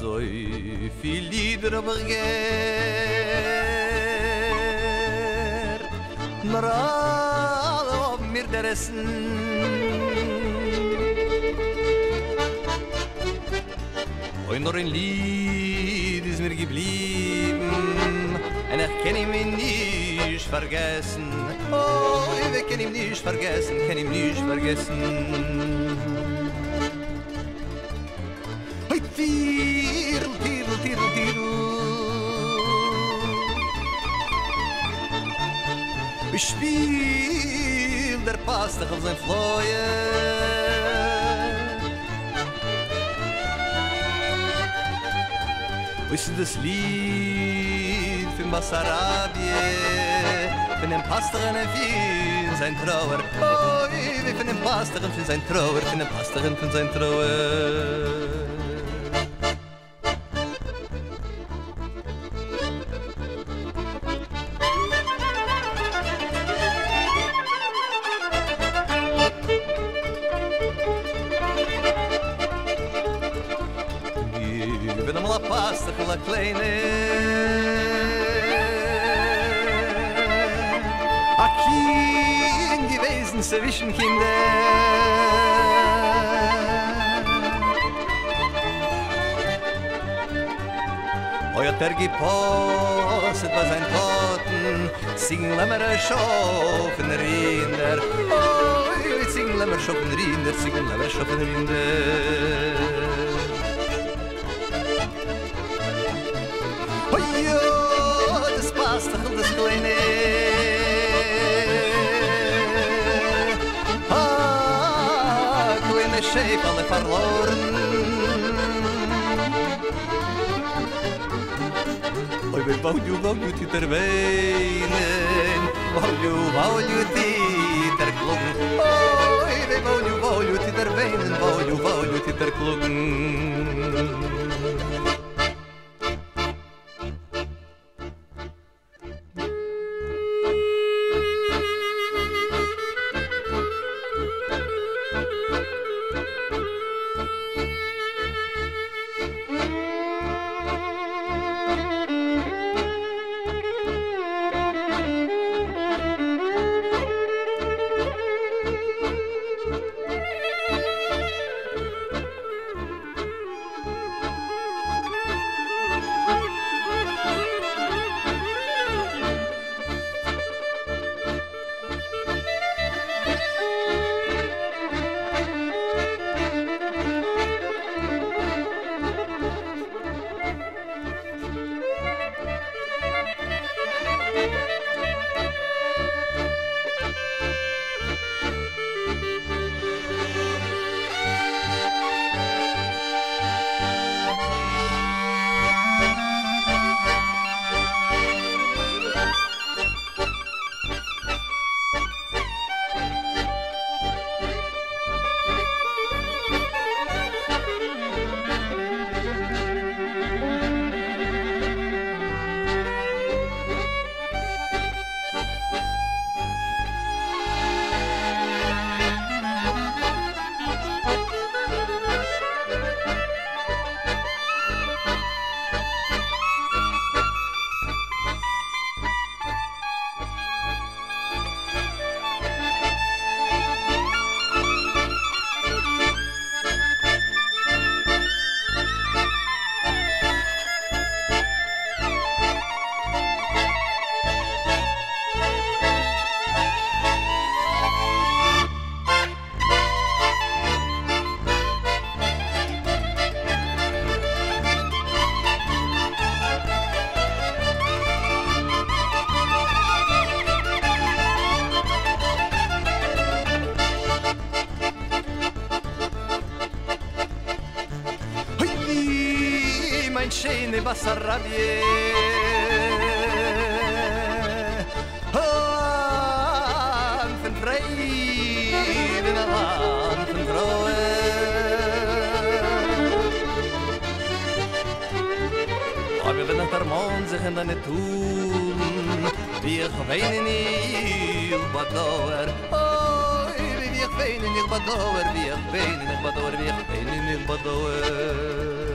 Zoi filider berger, mral op mir dersen. Oi nur ein Lied ist mir geblieben, und ich kann ihn nicht vergessen. Oh, ich kann ihn nicht vergessen, kann ihn nicht vergessen. Spiel der Pastach auf sein Fleue. Ist das Lied von Basarabye, von dem Pastach und von sein Trauer. Oh, wie von dem Pastach und von sein Trauer, von dem Pastach und von sein Trauer. La kleine a Kind gewesen zwischen Kindern. Euer Tergipostet war sein Toten, singen lämmerer schoffen Rinder. Oi, singen lämmer schoffen Rinder, singen lämmer schoffen Rinder. Das kleine kleine Schäf alle verloren. Oi, bau du die der Weinen, bau du die der Klugen. Oi, bau du die der Weinen, bau du die der Klugen. Basarabye, Basarabye. Han von Freiden, han von Grauen. Aber wenn der Mann sich in der Natur, wie ich weine nie über Dauer. Wie ich weine nicht, Badauer, wie ich weine nicht, Badauer, wie ich weine nicht, Badauer.